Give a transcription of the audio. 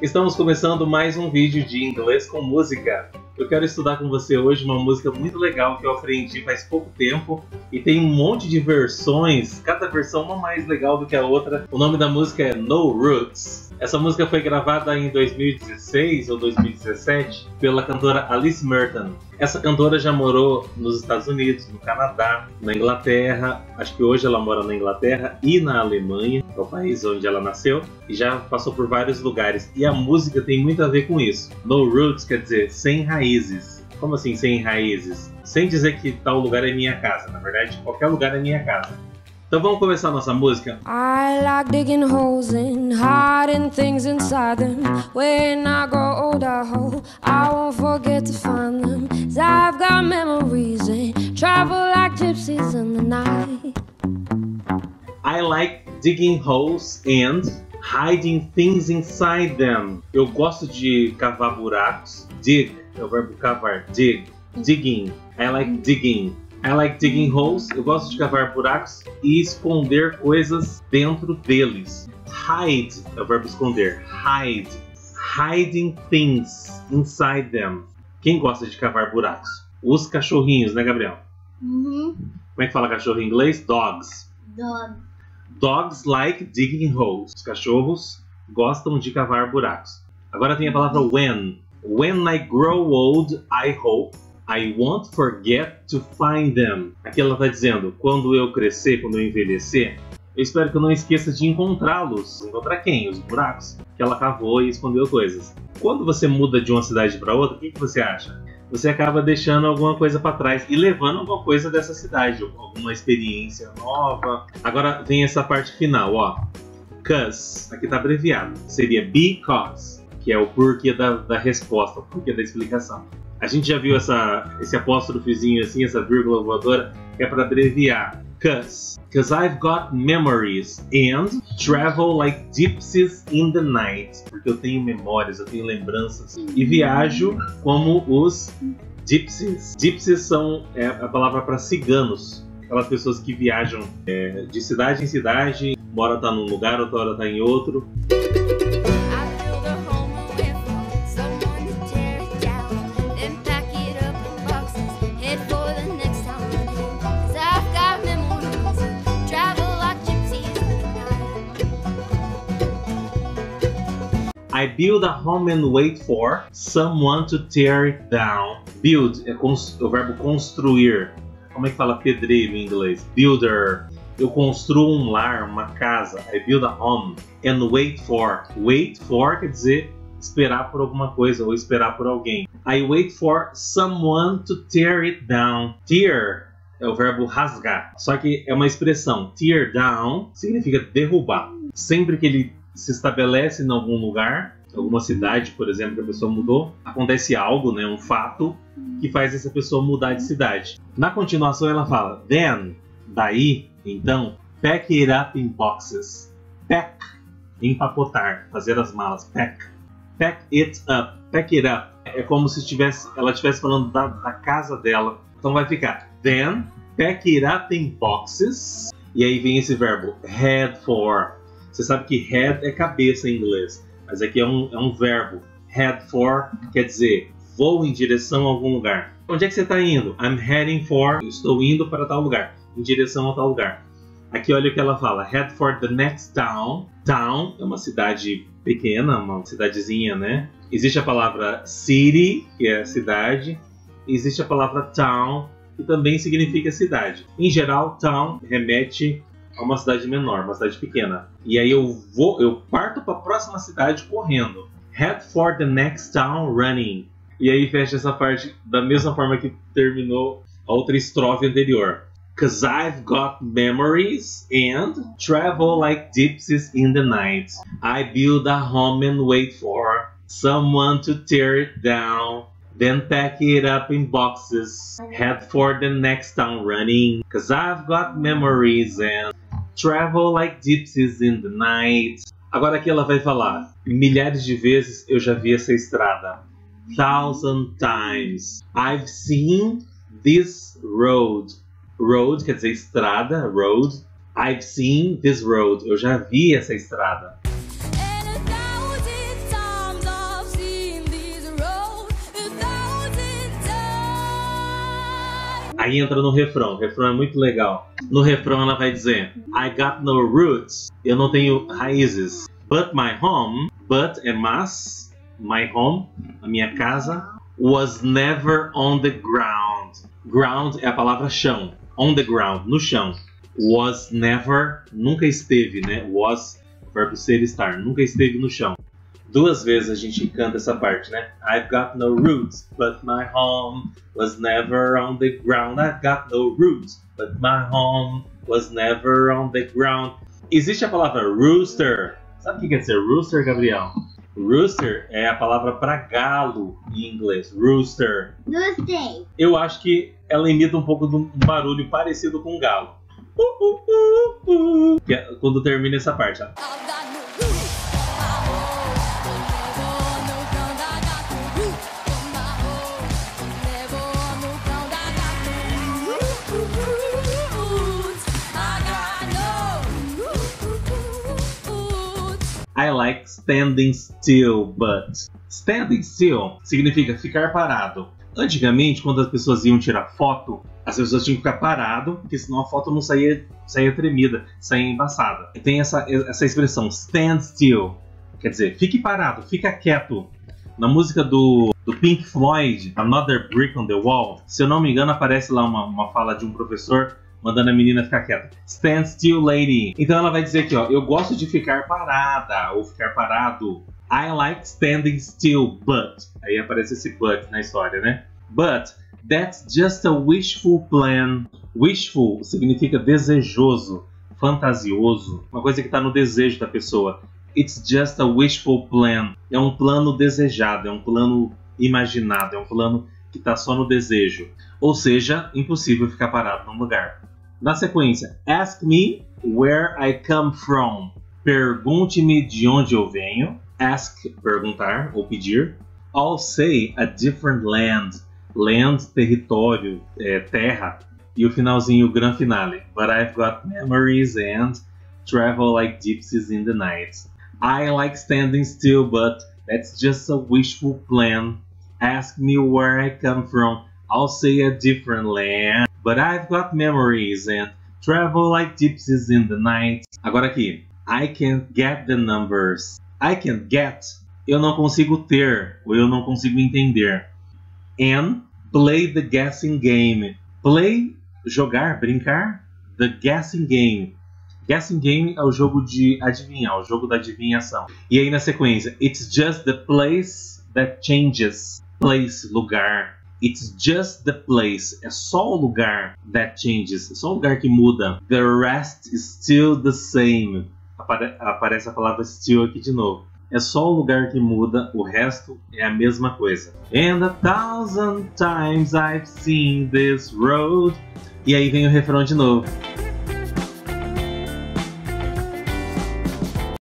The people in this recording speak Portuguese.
Estamos começando mais um vídeo de inglês com música. Eu quero estudar com você hoje uma música muito legal que eu aprendi faz pouco tempo e tem um monte de versões, cada versão uma mais legal do que a outra. O nome da música é No Roots. Essa música foi gravada em 2016 ou 2017 pela cantora Alice Merton. Essa cantora já morou nos Estados Unidos, no Canadá, na Inglaterra, acho que hoje ela mora na Inglaterra e na Alemanha, que é o país onde ela nasceu, e já passou por vários lugares. E a música tem muito a ver com isso. No Roots quer dizer sem raízes. Como assim sem raízes? Sem dizer que tal lugar é minha casa, na verdade qualquer lugar é minha casa. Então vamos começar a nossa música. I like digging holes and hiding things inside them. When I grow older, I won't forget to find them. 'Cause I've got memories and travel like gypsies in the night. I like digging holes and hiding things inside them. Eu gosto de cavar buracos. Dig é o verbo cavar. Dig. Digging. I like digging. I like digging holes, eu gosto de cavar buracos e esconder coisas dentro deles. Hide é o verbo esconder. Hide. Hiding things inside them. Quem gosta de cavar buracos? Os cachorrinhos, né, Gabriel? Uhum. Como é que fala cachorro em inglês? Dogs. Dogs. Dogs like digging holes. Os cachorros gostam de cavar buracos. Agora tem a palavra when. When I grow old, I hope I won't forget to find them. Aqui ela está dizendo, quando eu crescer, quando eu envelhecer, eu espero que eu não esqueça de encontrá-los. Encontrar quem? Os buracos que ela cavou e escondeu coisas. Quando você muda de uma cidade para outra, o que você acha? Você acaba deixando alguma coisa para trás e levando alguma coisa dessa cidade, alguma experiência nova. Agora vem essa parte final, ó. 'Cause, aqui está abreviado, seria because, que é o porquê da resposta, o porquê da explicação. A gente já viu esse apóstrofozinho assim, essa vírgula voadora, que é para abreviar. 'Cause I've got memories and travel like gypsies in the night. Porque eu tenho memórias, eu tenho lembranças e viajo como os gypsies. Gypsies são a palavra para ciganos. Aquelas pessoas que viajam de cidade em cidade, uma hora tá num lugar, outra hora tá em outro. I build a home and wait for someone to tear it down. Build é o verbo construir. Como é que fala pedreiro em inglês? Builder. Eu construo um lar, uma casa. I build a home and wait for. Wait for quer dizer esperar por alguma coisa ou esperar por alguém. I wait for someone to tear it down. Tear é o verbo rasgar. Só que é uma expressão. Tear down significa derrubar. Sempre que ele se estabelece em algum lugar, alguma cidade, por exemplo, que a pessoa mudou, acontece algo, né, um fato, que faz essa pessoa mudar de cidade. Na continuação ela fala, then, daí, então, pack it up in boxes. Pack, empacotar, fazer as malas, pack. Pack it up, pack it up. É como se ela estivesse falando da casa dela. Então vai ficar, then, pack it up in boxes. E aí vem esse verbo, head for. Você sabe que head é cabeça em inglês, mas aqui é um verbo. Head for quer dizer vou em direção a algum lugar. Onde é que você está indo? I'm heading for. Eu estou indo para tal lugar, em direção a tal lugar. Aqui olha o que ela fala. Head for the next town. Town é uma cidade pequena, uma cidadezinha, né? Existe a palavra city, que é cidade. Existe a palavra town, que também significa cidade. Em geral, town remete a uma cidade menor, uma cidade pequena. E aí eu parto para a próxima cidade correndo. Head for the next town running. E aí fecha essa parte da mesma forma que terminou a outra estrofe anterior. 'Cause I've got memories and travel like gypsies in the night. I build a home and wait for someone to tear it down. Then pack it up in boxes. Head for the next town running. 'Cause I've got memories and travel like gypsies in the night. Agora aqui ela vai falar. Milhares de vezes eu já vi essa estrada. 1,000 times. I've seen this road. Road quer dizer estrada. Road. I've seen this road. Eu já vi essa estrada. And 1,000 times. Aí entra no refrão, o refrão é muito legal. No refrão ela vai dizer: I got no roots, eu não tenho raízes. But my home, but é mas, my home, a minha casa, was never on the ground. Ground é a palavra chão, on the ground, no chão. Was never, nunca esteve, né? Was, verbo ser, estar, nunca esteve no chão. Duas vezes a gente canta essa parte, né? I've got no roots, but my home was never on the ground. I've got no roots, but my home was never on the ground. Existe a palavra rooster. Sabe o que quer dizer rooster, Gabriel? Rooster é a palavra para galo em inglês. Rooster. Rooster. Eu acho que ela imita um pouco de um barulho parecido com um galo. Que é quando termina essa parte, ó. I like standing still, but... Standing still significa ficar parado. Antigamente, quando as pessoas iam tirar foto, as pessoas tinham que ficar parado, porque senão a foto não saía tremida, saía embaçada. E tem essa expressão, stand still, quer dizer, fique parado, fica quieto. Na música do Pink Floyd, Another Brick in the Wall, se eu não me engano, aparece lá uma fala de um professor mandando a menina ficar quieta. Stand still, lady. Então ela vai dizer aqui, ó, eu gosto de ficar parada, ou ficar parado. I like standing still, but... Aí aparece esse but na história, né? But, that's just a wishful plan. Wishful significa desejoso, fantasioso. Uma coisa que tá no desejo da pessoa. It's just a wishful plan. É um plano desejado, é um plano imaginado, é um plano que tá só no desejo. Ou seja, impossível ficar parado num lugar. Na sequência, ask me where I come from. Pergunte-me de onde eu venho. Ask, perguntar ou pedir. I'll say a different land. Land, território, terra. E o finalzinho, o gran finale. But I've got memories and travel like gypsies in the night. I like standing still, but that's just a wishful plan. Ask me where I come from. I'll say a different land, but I've got memories and travel like gypsies in the night. Agora aqui, I can't get the numbers. I can't get, eu não consigo ter, ou eu não consigo entender. And play the guessing game. Play, jogar, brincar, the guessing game. Guessing game é o jogo de adivinhar, o jogo da adivinhação. E aí na sequência, it's just the place that changes. Place, lugar. It's just the place, é só o lugar that changes, é só o lugar que muda. The rest is still the same. Aparece a palavra still aqui de novo. É só o lugar que muda, o resto é a mesma coisa. And a thousand times I've seen this road. E aí vem o refrão de novo.